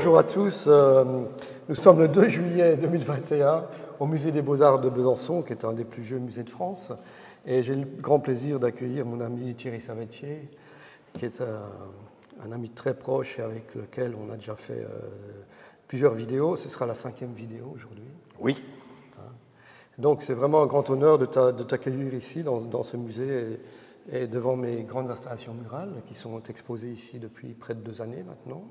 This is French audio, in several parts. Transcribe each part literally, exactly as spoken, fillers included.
bonjour à tous. Nous sommes le deux juillet deux mille vingt et un au Musée des Beaux-Arts de Besançon, qui est un des plus vieux musées de France. Et j'ai le grand plaisir d'accueillir mon ami Thierry Savatier, qui est un, un ami très proche et avec lequel on a déjà fait euh, plusieurs vidéos. Ce sera la cinquième vidéo aujourd'hui. Oui. Donc c'est vraiment un grand honneur de t'accueillir ici, dans, dans ce musée, et, et devant mes grandes installations murales, qui sont exposées ici depuis près de deux années maintenant.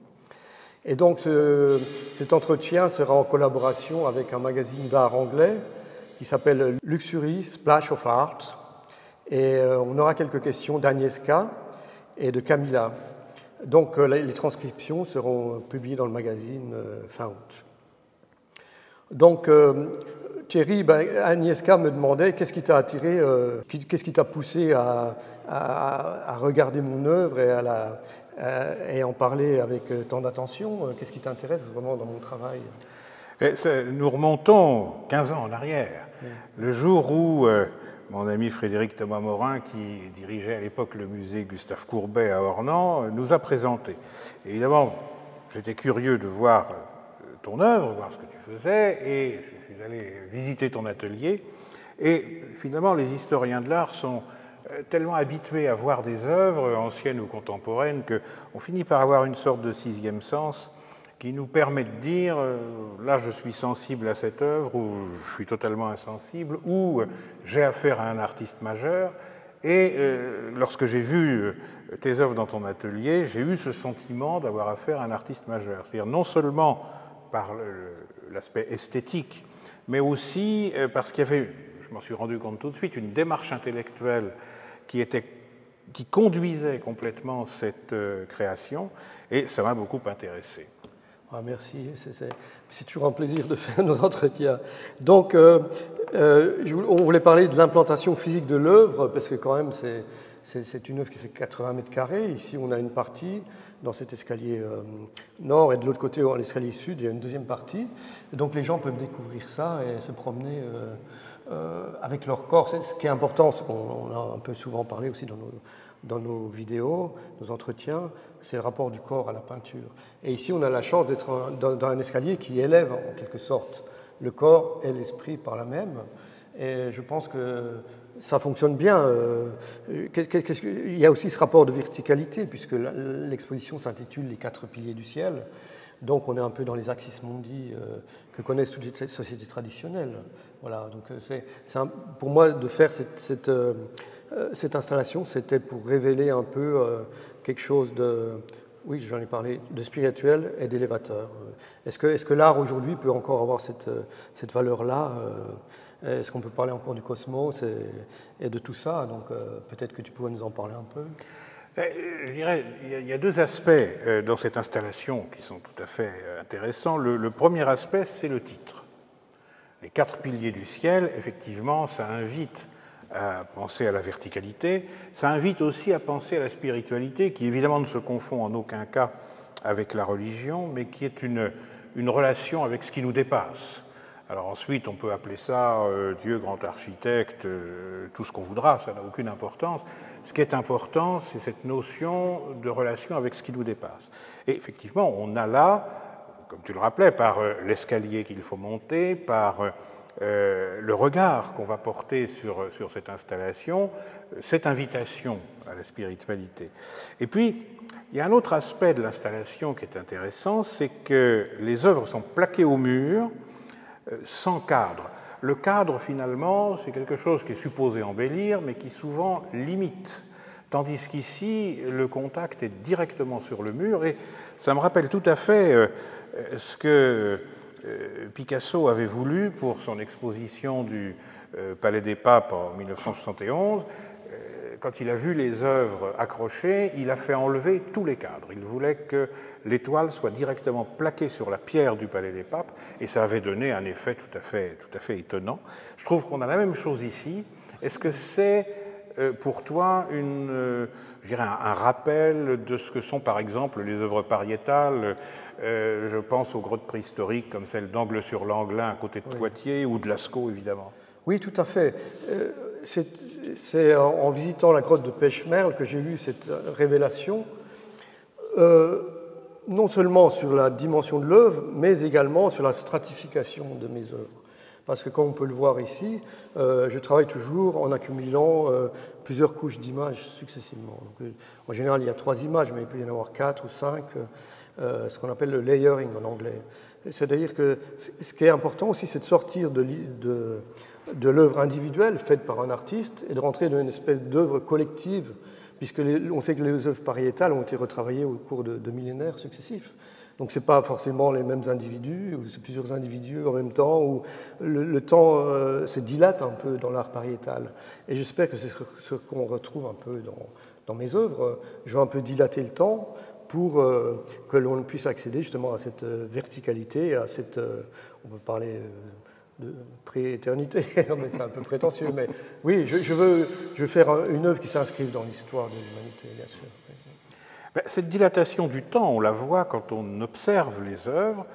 Et donc ce, cet entretien sera en collaboration avec un magazine d'art anglais qui s'appelle Luxury Splash of Art. Et euh, on aura quelques questions d'Agnieszka et de Camilla. Donc euh, les transcriptions seront publiées dans le magazine euh, fin août. Donc euh, Thierry, ben, Agnieszka me demandait qu'est-ce qui t'a attiré, euh, qu'est-ce qui t'a poussé à, à, à regarder mon œuvre et à la... et en parler avec tant d'attention. Qu'est-ce qui t'intéresse vraiment dans mon travail? Nous remontons quinze ans en arrière, oui. Le jour où euh, mon ami Frédéric Thomas-Morin, qui dirigeait à l'époque le musée Gustave Courbet à Ornans, nous a présenté. Et évidemment, j'étais curieux de voir ton œuvre, voir ce que tu faisais, et je suis allé visiter ton atelier. Et finalement, les historiens de l'art sont tellement habitués à voir des œuvres anciennes ou contemporaines qu'on finit par avoir une sorte de sixième sens qui nous permet de dire « là, je suis sensible à cette œuvre » ou « je suis totalement insensible » ou « j'ai affaire à un artiste majeur ». Et euh, lorsque j'ai vu tes œuvres dans ton atelier, j'ai eu ce sentiment d'avoir affaire à un artiste majeur. C'est-à-dire non seulement par l'aspect esthétique, mais aussi parce qu'il y avait, je m'en suis rendu compte tout de suite, une démarche intellectuelle Qui, était, qui conduisait complètement cette euh, création, et ça m'a beaucoup intéressé. Ah, merci, c'est toujours un plaisir de faire nos entretiens. Donc, euh, euh, je, on voulait parler de l'implantation physique de l'œuvre, parce que quand même, c'est une œuvre qui fait quatre-vingts mètres carrés. Ici, on a une partie dans cet escalier euh, nord, et de l'autre côté, dans l'escalier sud, il y a une deuxième partie. Et donc, les gens peuvent découvrir ça et se promener... Euh, Euh, avec leur corps, c'est ce qui est important, ce qu'on a un peu souvent parlé aussi dans nos, dans nos vidéos, nos entretiens, c'est le rapport du corps à la peinture. Et ici, on a la chance d'être dans, dans un escalier qui élève en quelque sorte le corps et l'esprit par la même. Et je pense que ça fonctionne bien. Euh, qu'est-ce que, il y a aussi ce rapport de verticalité, puisque l'exposition s'intitule « Les quatre piliers du ciel ». Donc on est un peu dans les axis mundi euh, que connaissent toutes les sociétés traditionnelles. Voilà, donc c'est, c'est un, pour moi, de faire cette, cette, euh, cette installation, c'était pour révéler un peu euh, quelque chose de, oui, j'en ai parlé, de spirituel et d'élévateur. Est-ce que, est-ce que l'art aujourd'hui peut encore avoir cette, cette valeur-là? Est-ce qu'on peut parler encore du cosmos et, et de tout ça? Donc euh, peut-être que tu pourrais nous en parler un peu. Je dirais, il y a deux aspects dans cette installation qui sont tout à fait intéressants. Le, le premier aspect, c'est le titre. Les quatre piliers du ciel, effectivement, ça invite à penser à la verticalité, ça invite aussi à penser à la spiritualité, qui évidemment ne se confond en aucun cas avec la religion, mais qui est une, une relation avec ce qui nous dépasse. Alors ensuite, on peut appeler ça euh, Dieu, grand architecte, euh, tout ce qu'on voudra, ça n'a aucune importance. Ce qui est important, c'est cette notion de relation avec ce qui nous dépasse. Et effectivement, on a là, comme tu le rappelais, par euh, l'escalier qu'il faut monter, par euh, le regard qu'on va porter sur, sur cette installation, cette invitation à la spiritualité. Et puis, il y a un autre aspect de l'installation qui est intéressant, c'est que les œuvres sont plaquées au mur, sans cadre. Le cadre, finalement, c'est quelque chose qui est supposé embellir, mais qui souvent limite. Tandis qu'ici, le contact est directement sur le mur, et ça me rappelle tout à fait ce que Picasso avait voulu pour son exposition du Palais des Papes en mille neuf cent soixante et onze. Quand il a vu les œuvres accrochées, il a fait enlever tous les cadres. Il voulait que l'étoile soit directement plaquée sur la pierre du Palais des Papes, et ça avait donné un effet tout à fait, tout à fait étonnant. Je trouve qu'on a la même chose ici. Est-ce que c'est pour toi une, je dirais un rappel de ce que sont, par exemple, les œuvres pariétales? Je pense aux grottes préhistoriques comme celle d'Angle-sur-Langlin, à côté de oui. Poitiers, ou de Lascaux, évidemment. Oui, tout à fait. Euh... C'est en, en visitant la grotte de Pech Merle que j'ai eu cette révélation. Euh, non seulement sur la dimension de l'œuvre, mais également sur la stratification de mes œuvres. Parce que, comme on peut le voir ici, euh, je travaille toujours en accumulant euh, plusieurs couches d'images successivement. Donc, euh, en général, il y a trois images, mais il peut y en avoir quatre ou cinq, euh, ce qu'on appelle le layering en anglais. C'est-à-dire que ce qui est important aussi, c'est de sortir de, de, de l'œuvre individuelle faite par un artiste et de rentrer dans une espèce d'œuvre collective, puisque les, on sait que les œuvres pariétales ont été retravaillées au cours de, de millénaires successifs. Donc, ce n'est pas forcément les mêmes individus, ou c'est plusieurs individus en même temps, où le, le temps euh, se dilate un peu dans l'art pariétal. Et j'espère que c'est ce qu'on retrouve un peu dans, dans mes œuvres. Je veux un peu dilater le temps pour euh, que l'on puisse accéder justement à cette verticalité, à cette... Euh, on peut parler... Euh, de pré-éternité, c'est un peu prétentieux, mais oui, je, je, veux, je veux faire une œuvre qui s'inscrive dans l'histoire de l'humanité, bien sûr. Cette dilatation du temps, on la voit quand on observe les œuvres,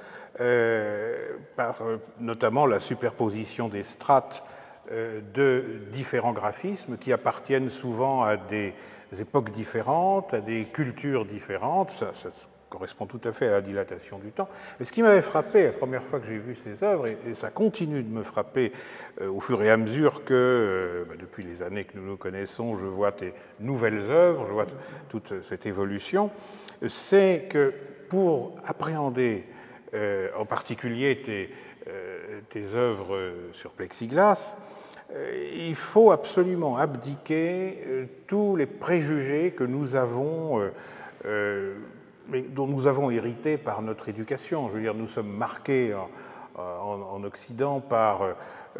euh, par notamment la superposition des strates euh, de différents graphismes qui appartiennent souvent à des époques différentes, à des cultures différentes, ça, ça correspond tout à fait à la dilatation du temps. Mais ce qui m'avait frappé la première fois que j'ai vu ces œuvres, et ça continue de me frapper euh, au fur et à mesure que, euh, bah, depuis les années que nous nous connaissons, je vois tes nouvelles œuvres, je vois toute cette évolution, c'est que pour appréhender euh, en particulier tes, euh, tes œuvres sur plexiglas, euh, il faut absolument abdiquer euh, tous les préjugés que nous avons euh, euh, mais dont nous avons hérité par notre éducation. Je veux dire, nous sommes marqués en, en, en Occident par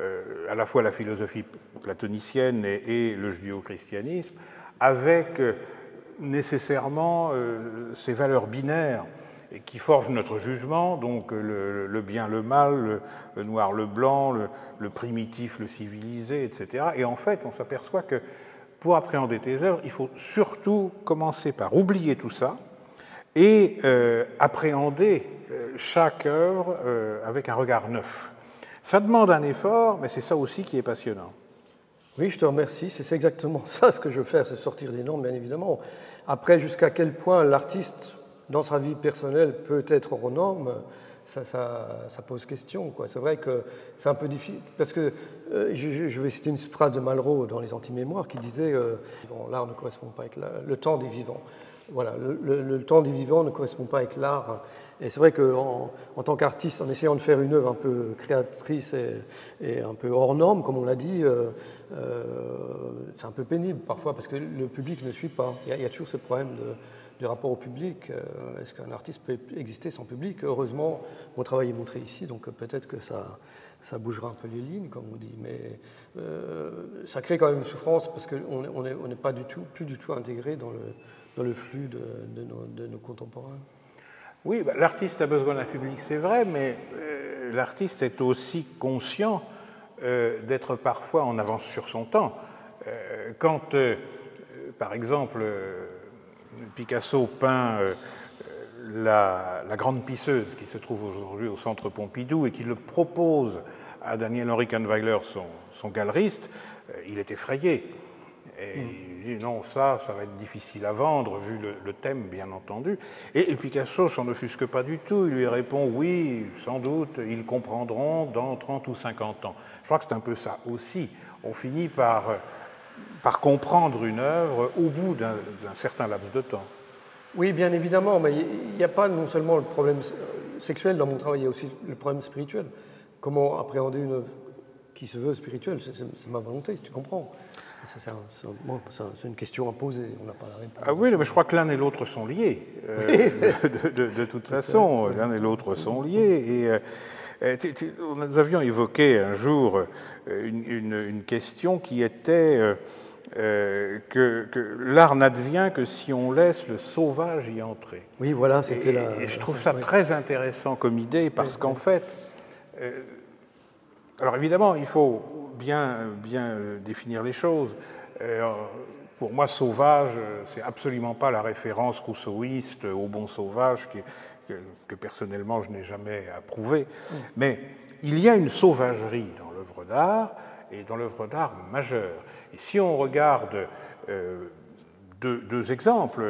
euh, à la fois la philosophie platonicienne et, et le judéo-christianisme, avec euh, nécessairement euh, ces valeurs binaires qui forgent notre jugement, donc le, le bien, le mal, le, le noir, le blanc, le, le primitif, le civilisé, et cetera. Et en fait, on s'aperçoit que pour appréhender tes œuvres, il faut surtout commencer par oublier tout ça, et euh, appréhender chaque œuvre euh, avec un regard neuf. Ça demande un effort, mais c'est ça aussi qui est passionnant. Oui, je te remercie. C'est exactement ça ce que je veux faire, c'est sortir des normes, bien évidemment. Après, jusqu'à quel point l'artiste, dans sa vie personnelle, peut être hors norme, ça, ça, ça pose question. C'est vrai que c'est un peu difficile, parce que euh, je, je vais citer une phrase de Malraux dans les Antimémoires qui disait euh, « l'art ne correspond pas avec la, le temps des vivants ». Voilà, le, le, le temps des vivants ne correspond pas avec l'art. Et c'est vrai qu'en en, en tant qu'artiste, en essayant de faire une œuvre un peu créatrice et, et un peu hors norme, comme on l'a dit, euh, euh, c'est un peu pénible parfois parce que le public ne suit pas. Il y a, il y a toujours ce problème de, de rapport au public. Est-ce qu'un artiste peut exister sans public? Heureusement, mon travail est montré ici, donc peut-être que ça, ça bougera un peu les lignes, comme on dit. Mais euh, ça crée quand même une souffrance parce qu'on n'est on on n'est pas du tout, plus du tout intégré dans le... dans le flux de, de, nos, de nos contemporains. Oui, bah, l'artiste a besoin d'un public, c'est vrai, mais euh, l'artiste est aussi conscient euh, d'être parfois en avance sur son temps. Euh, quand, euh, par exemple, euh, Picasso peint euh, la, la Grande Pisseuse, qui se trouve aujourd'hui au Centre Pompidou, et qui le propose à Daniel-Henri Kahnweiler, son, son galeriste, euh, il est effrayé. Et il dit non, ça, ça va être difficile à vendre, vu le, le thème, bien entendu. Et, et Picasso s'en offusque pas du tout. Il lui répond oui, sans doute, ils comprendront dans trente ou cinquante ans. Je crois que c'est un peu ça aussi. On finit par, par comprendre une œuvre au bout d'un certain laps de temps. Oui, bien évidemment, mais il n'y a pas non seulement le problème sexuel dans mon travail, il y a aussi le problème spirituel. Comment appréhender une œuvre qui se veut spirituelle? C'est ma volonté, tu comprends. C'est une question à poser, on n'a pas la réponse. Ah oui, mais je crois que l'un et l'autre sont liés, euh, de, de, de toute façon, l'un et l'autre sont liés. Et, euh, tu, tu, nous avions évoqué un jour une, une, une question qui était euh, que, que l'art n'advient que si on laisse le sauvage y entrer. Oui, voilà, c'était la... Et je trouve ça très intéressant comme idée, parce oui, qu'en oui. fait... Euh, alors évidemment, il faut... Bien, bien définir les choses. Euh, pour moi, sauvage, c'est absolument pas la référence rousseauiste au bon sauvage que, que, que personnellement je n'ai jamais approuvée. Mais il y a une sauvagerie dans l'œuvre d'art et dans l'œuvre d'art majeure. Et si on regarde euh, deux, deux exemples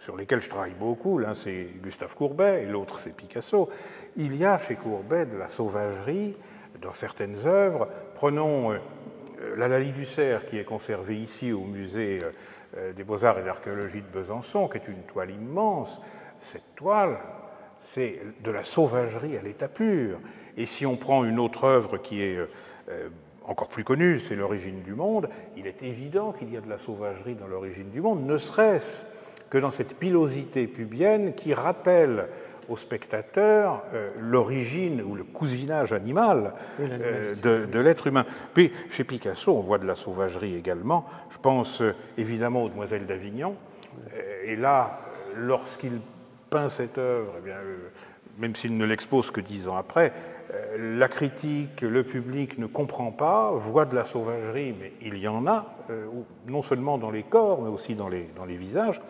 sur lesquels je travaille beaucoup. L'un, c'est Gustave Courbet et l'autre, c'est Picasso. Il y a chez Courbet de la sauvagerie dans certaines œuvres. Prenons la Lalie du Cerf, qui est conservée ici au Musée des Beaux-Arts et d'Archéologie de Besançon, qui est une toile immense. Cette toile, c'est de la sauvagerie à l'état pur. Et si on prend une autre œuvre qui est encore plus connue, c'est l'Origine du monde, il est évident qu'il y a de la sauvagerie dans l'Origine du monde, ne serait-ce que dans cette pilosité pubienne qui rappelle au spectateur euh, l'origine ou le cousinage animal euh, de, de l'être humain. Puis chez Picasso, on voit de la sauvagerie également. Je pense euh, évidemment aux Demoiselles d'Avignon. Euh, et là, lorsqu'il peint cette œuvre, eh bien, euh, même s'il ne l'expose que dix ans après, euh, la critique, le public ne comprend pas, voit de la sauvagerie, mais il y en a, euh, non seulement dans les corps, mais aussi dans les, dans les visages.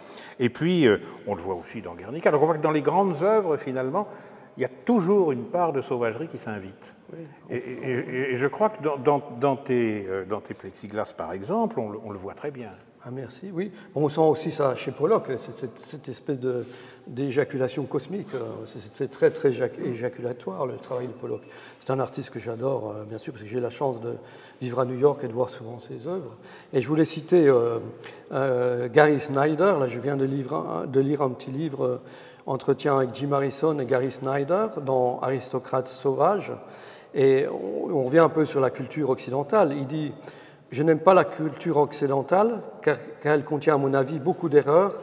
Et puis, euh, on le voit aussi dans Guernica. Donc on voit que dans les grandes œuvres, finalement, il y a toujours une part de sauvagerie qui s'invite. Oui, et, et, et, et je crois que dans, dans, dans, tes, euh, dans tes plexiglas, par exemple, on, on le voit très bien. Ah, merci, oui. On sent aussi ça chez Pollock, cette, cette, cette espèce d'éjaculation cosmique. C'est très, très éjaculatoire, le travail de Pollock. C'est un artiste que j'adore, bien sûr, parce que j'ai la chance de vivre à New York et de voir souvent ses œuvres. Et je voulais citer euh, euh, Gary Snyder. Là, je viens de lire un, de lire un petit livre, euh, entretien avec Jim Harrison et Gary Snyder, dans Aristocrates sauvages. Et on, on revient un peu sur la culture occidentale. Il dit... Je n'aime pas la culture occidentale car, car elle contient, à mon avis, beaucoup d'erreurs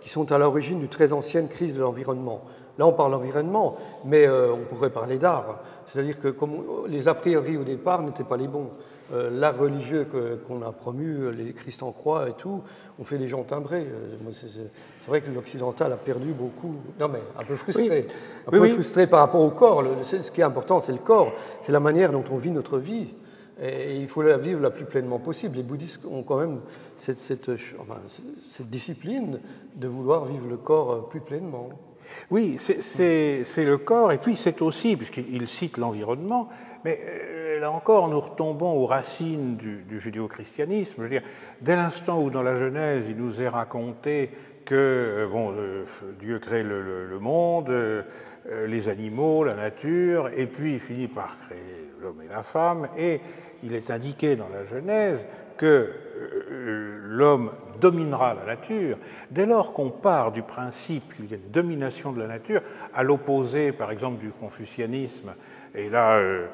qui sont à l'origine d'une très ancienne crise de l'environnement. Là, on parle d'environnement, mais euh, on pourrait parler d'art. C'est-à-dire que comme les a priori au départ n'étaient pas les bons. Euh, l'art religieux qu'on a promu, les Christ en croix et tout, on fait des gens timbrés. C'est vrai que l'occidental a perdu beaucoup, non mais un peu frustré, oui. un oui, peu oui. frustré par rapport au corps. Le, ce qui est important, c'est le corps, c'est la manière dont on vit notre vie. Et il faut la vivre la plus pleinement possible. Les bouddhistes ont quand même cette, cette, cette discipline de vouloir vivre le corps plus pleinement. Oui, c'est le corps, et puis c'est aussi, puisqu'il cite l'environnement, mais là encore, nous retombons aux racines du, du judéo-christianisme. Je veux dire, dès l'instant où dans la Genèse, il nous est raconté que bon, euh, Dieu crée le, le, le monde, euh, les animaux, la nature, et puis il finit par créer l'homme et la femme, et il est indiqué dans la Genèse que euh, l'homme dominera la nature. Dès lors qu'on part du principe qu'il y a une domination de la nature, à l'opposé par exemple du confucianisme, et là, euh,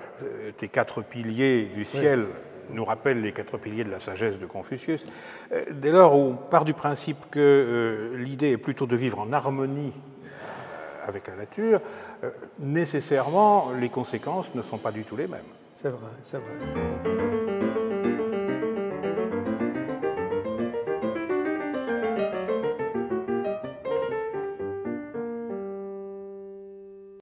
tes quatre piliers du ciel... Oui. nous rappelle les quatre piliers de la sagesse de Confucius. Dès lors où on part du principe que euh, l'idée est plutôt de vivre en harmonie avec la nature, euh, nécessairement les conséquences ne sont pas du tout les mêmes. C'est vrai, c'est vrai.